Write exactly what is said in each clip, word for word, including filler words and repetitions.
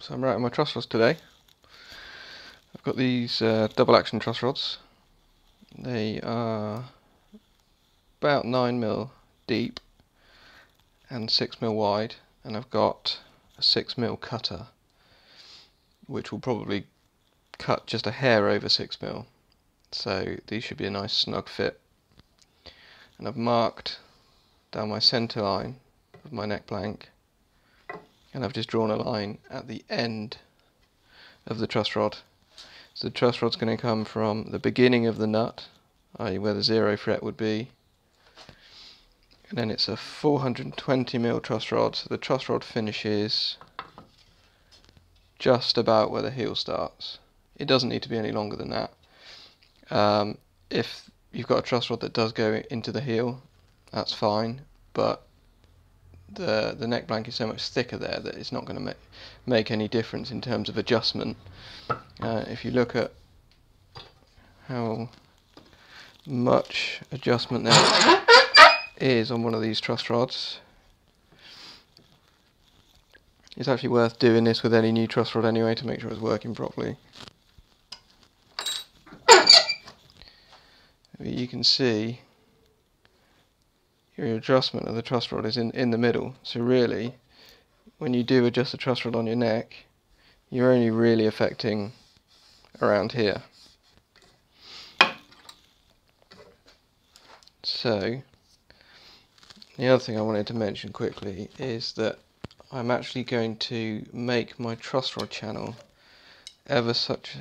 So I'm right on my truss rods today. I've got these uh, double action truss rods. They are about nine mil deep and six mil wide, and I've got a six mil cutter which will probably cut just a hair over six mil, so these should be a nice snug fit. And I've marked down my centre line of my neck plank, and I've just drawn a line at the end of the truss rod. So the truss rod's going to come from the beginning of the nut, that is where the zero fret would be, and then it's a four hundred twenty mil truss rod, so the truss rod finishes just about where the heel starts. It doesn't need to be any longer than that. Um, if you've got a truss rod that does go into the heel, that's fine, but the the neck plank is so much thicker there that it's not going to make make any difference in terms of adjustment. Uh, if you look at how much adjustment there is on one of these truss rods, it's actually worth doing this with any new truss rod anyway to make sure it's working properly. You can see your adjustment of the truss rod is in, in the middle, so really when you do adjust the truss rod on your neck, you're only really affecting around here. So the other thing I wanted to mention quickly is that I'm actually going to make my truss rod channel ever such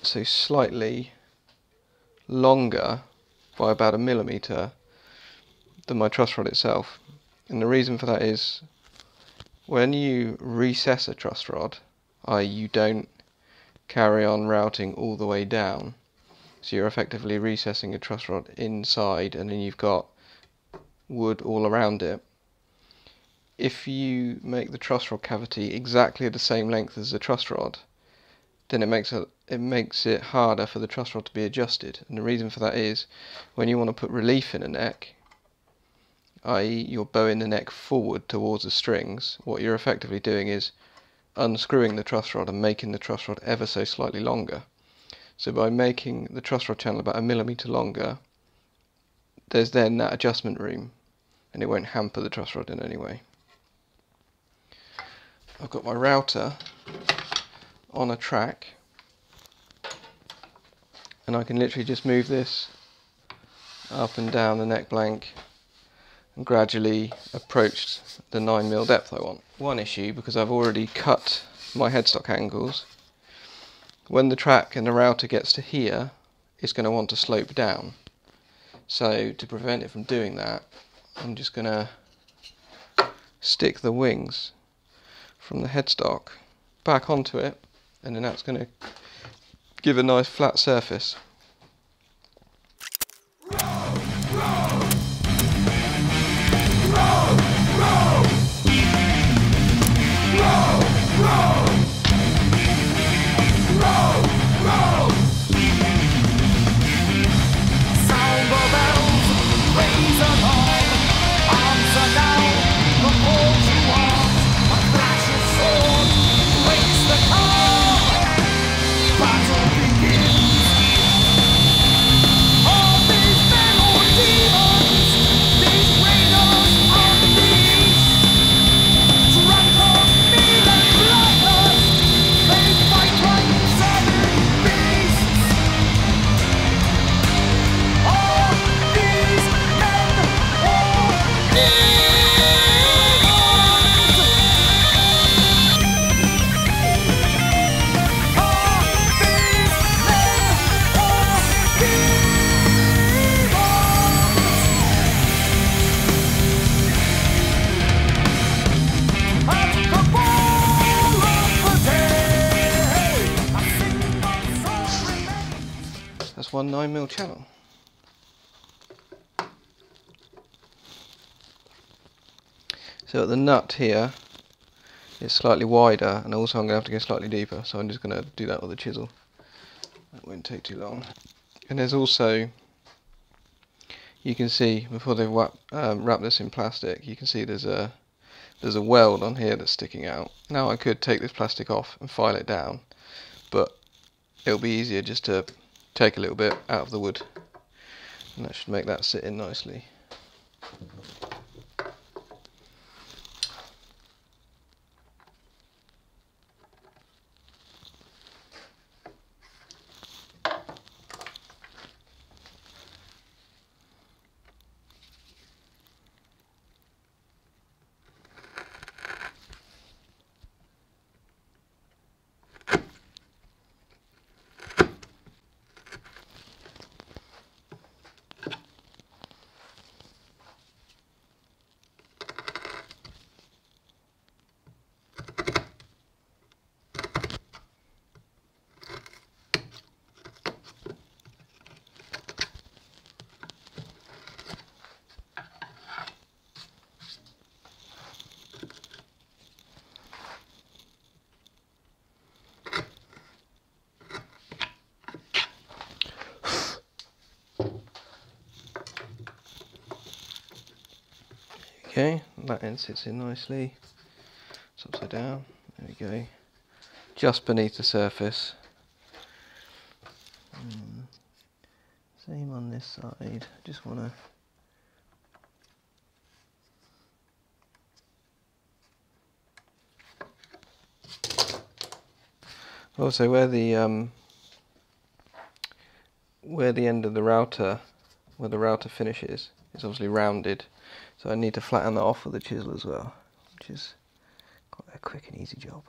so slightly longer by about a millimetre than my truss rod itself. And the reason for that is when you recess a truss rod, that is you don't carry on routing all the way down, so you're effectively recessing a truss rod inside and then you've got wood all around it. If you make the truss rod cavity exactly the same length as the truss rod, then it makes it it makes it harder for the truss rod to be adjusted. And the reason for that is when you want to put relief in a neck, that is you're bowing the neck forward towards the strings, what you're effectively doing is unscrewing the truss rod and making the truss rod ever so slightly longer. So by making the truss rod channel about a millimetre longer, there's then that adjustment room and it won't hamper the truss rod in any way. I've got my router on a track and I can literally just move this up and down the neck blank and gradually approach the nine mil depth I want. One issue, because I've already cut my headstock angles, when the track and the router gets to here, it's going to want to slope down. So to prevent it from doing that, I'm just going to stick the wings from the headstock back onto it, and then that's going to give a nice flat surface. That's one nine mil channel. So at the nut here, it's slightly wider, and also I'm going to have to go slightly deeper, so I'm just going to do that with a chisel. That won't take too long. And there's also, you can see, before they've wrap, um, wrapped this in plastic, you can see there's a there's a weld on here that's sticking out. Now I could take this plastic off and file it down, but it'll be easier just to take a little bit out of the wood, and that should make that sit in nicely. Okay, that end sits in nicely. It's upside down. There we go. Just beneath the surface. Mm. Same on this side. Just want to. Also, where the um, where the end of the router, where the router finishes, is obviously rounded. So I need to flatten that off with a chisel as well, which is quite a quick and easy job.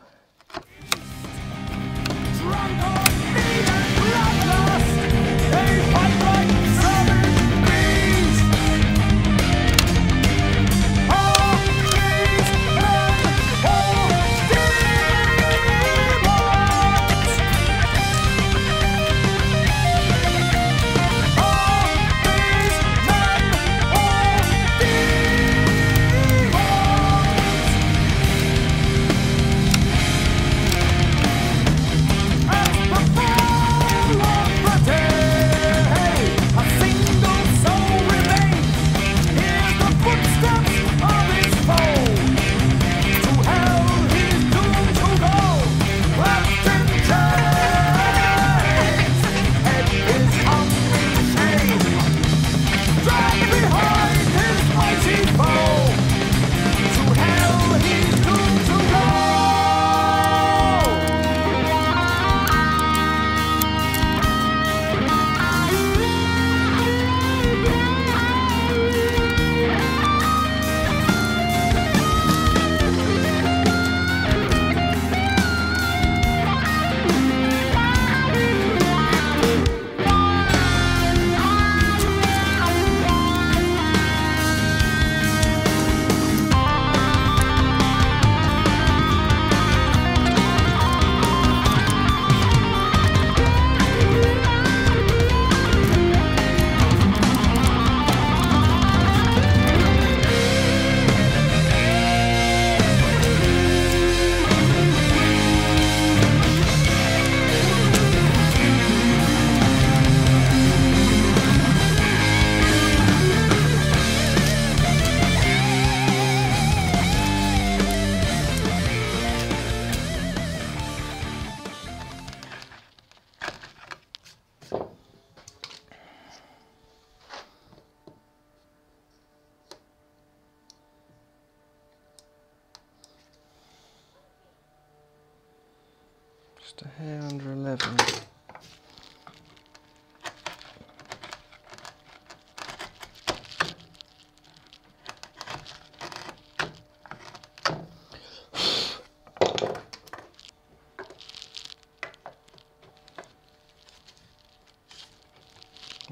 Just a hair under eleven.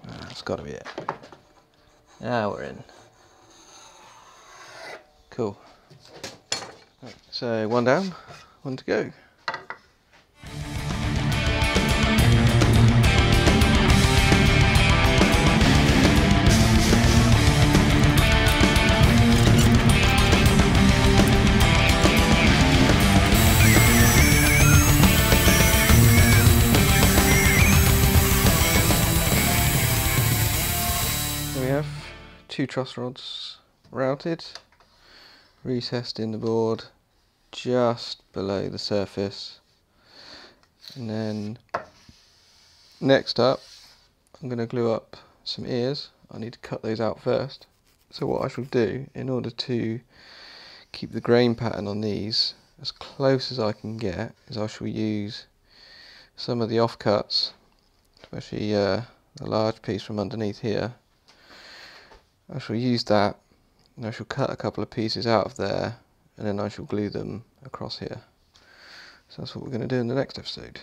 That's got to be it. Now we're in. Cool. Right, so one down, one to go. Two truss rods routed, recessed in the board just below the surface. And then next up, I'm going to glue up some ears. I need to cut those out first. So what I shall do, in order to keep the grain pattern on these as close as I can get, is I shall use some of the offcuts, especially uh, the large piece from underneath here. I shall use that, and I shall cut a couple of pieces out of there, and then I shall glue them across here. So that's what we're going to do in the next episode.